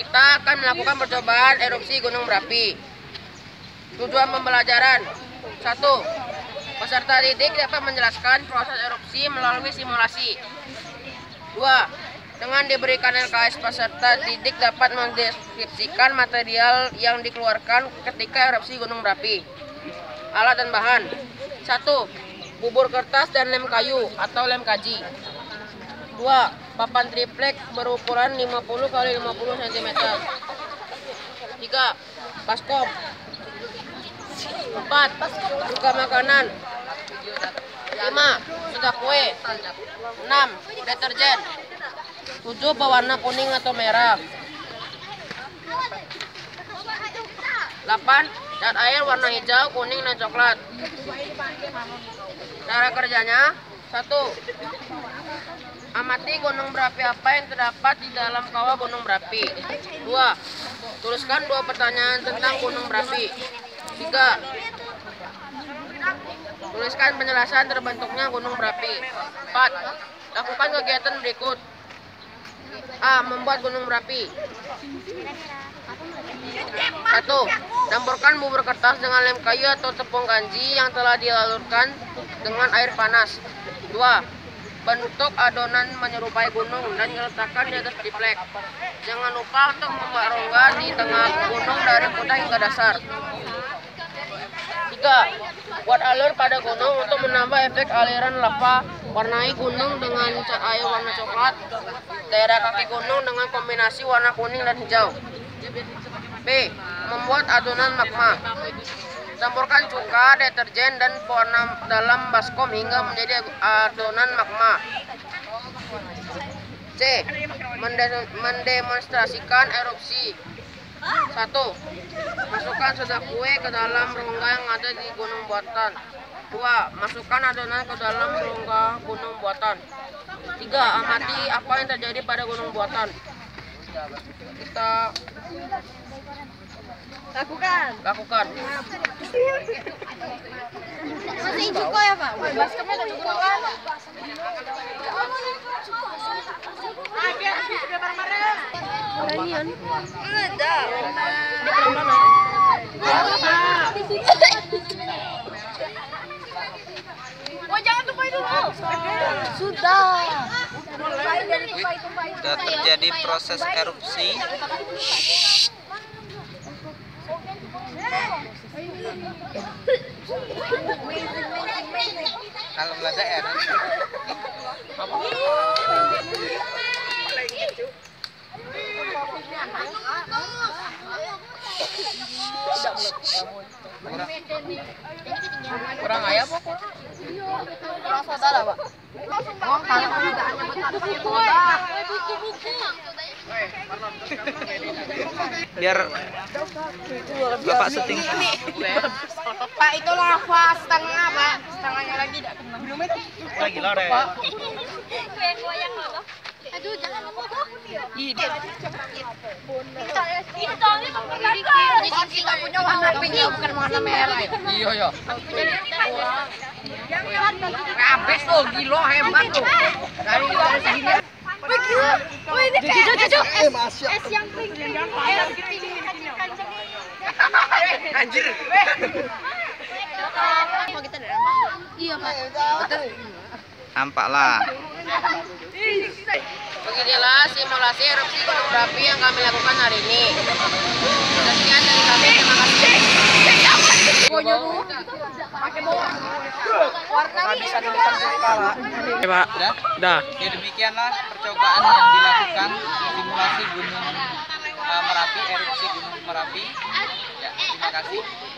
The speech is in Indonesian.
Kita akan melakukan percobaan erupsi Gunung Merapi. Tujuan pembelajaran: 1. Peserta didik dapat menjelaskan proses erupsi melalui simulasi. 2. Dengan diberikan LKS, peserta didik dapat mendeskripsikan material yang dikeluarkan ketika erupsi Gunung Merapi. Alat dan bahan: 1. Bubur kertas dan lem kayu atau lem kaji. 2. Papan triplek berukuran 50 x 50 cm. 3. Baskom. 4. Buka makanan. 5. Sudah kue. 6. Deterjen. 7. Pewarna kuning atau merah. 8. Cat air warna hijau, kuning, dan coklat. Cara kerjanya: 1. Amati gunung berapi apa yang terdapat di dalam kawah gunung berapi. 2. Tuliskan 2 pertanyaan tentang gunung berapi. 3. Tuliskan penjelasan terbentuknya gunung berapi. 4. Lakukan kegiatan berikut. A. Membuat gunung berapi. 1. Campurkan bubur kertas dengan lem kayu atau tepung kanji yang telah dilalurkan dengan air panas. 2. Bentuk adonan menyerupai gunung dan diletakkan di atas triplek. Jangan lupa untuk membuat rongga di tengah gunung dari pundak hingga dasar. 3. Buat alur pada gunung untuk menambah efek aliran lava. Warnai gunung dengan cat air warna coklat, daerah kaki gunung dengan kombinasi warna kuning dan hijau. B. Membuat adonan magma. Campurkan cuka, deterjen, dan pewarna dalam baskom hingga menjadi adonan magma. C. Mendemonstrasikan erupsi. 1. Masukkan soda kue ke dalam rongga yang ada di gunung buatan. 2. Masukkan adonan ke dalam rongga gunung buatan. 3. Amati apa yang terjadi pada gunung buatan. Kita lakukan. Masih cuko ya Pak? Baskomnya udah cukup kan? Jangan tupai dulu. Sudah. Sudah terjadi proses erupsi. Kalau nggak ada air. Kurang ayam kok. Kurang soda lah, Pak. Oh, kalau enggak biar Bapak syuting. Pak, itu lava setengah, Pak. Setengahnya lagi enggak kena. Lagi lore. Kayak goyang loh. Aduh, jangan lupa kita punya warna pink, bukan warna merah. Iya. Abes tuh, gila hebat tuh. Dari sini. Wih, ini es yang pink. Anjir. Iya, Pak. Nampaklah. Beginilah simulasi erupsi gunung berapi yang kami lakukan hari ini. Sekian dari kami, terima kasih. Ya, demikianlah percobaan yang dilakukan simulasi Gunung Merapi, erupsi Gunung Merapi. Ya, terima kasih.